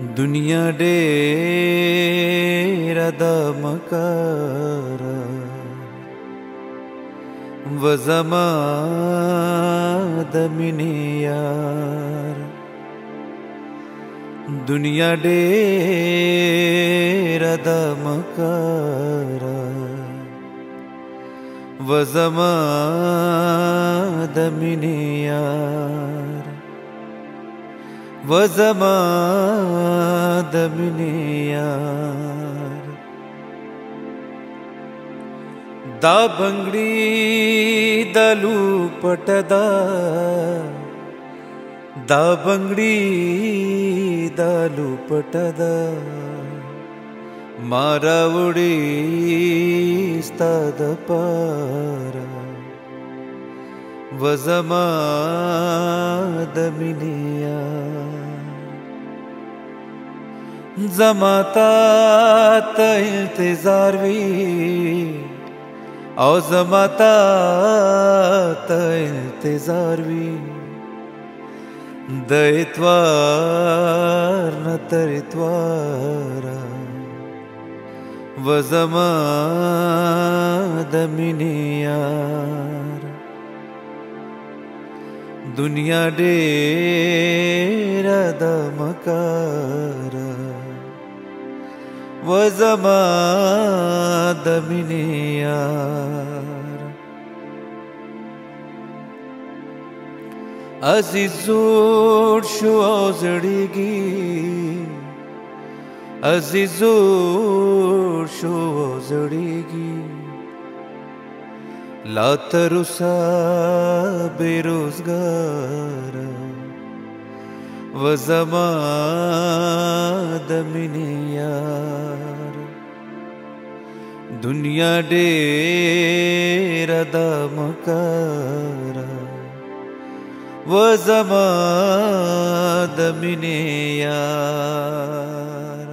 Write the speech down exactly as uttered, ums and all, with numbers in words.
दुनिया डेरा दा मकारा व ज़मादा मिने यार। दुनिया डेरा दा मकारा व ज़मादा मिने यार। व ज़माद मिने यार। दा बंगड़ी दालू पटदा दा बंगड़ी दालू पटदा मारा उड़ी स्ताद पारा व ज़माद मिने यार। जमाता तल्तजार भी और जमाता तल्तजार भी दैतवार न तरितवारा व ज़माद मिने यार। दुनिया डेरा दा मकारा व ज़माद मिने यार। अज़ीज़ोड़ शुआ जड़ीगी अज़ीज़ोड़ शुआ जड़ीगी लातरुसा बेरोजगार व ज़माद मिने यार। दुनिया डेरा दा मकारा व ज़माद मिने यार।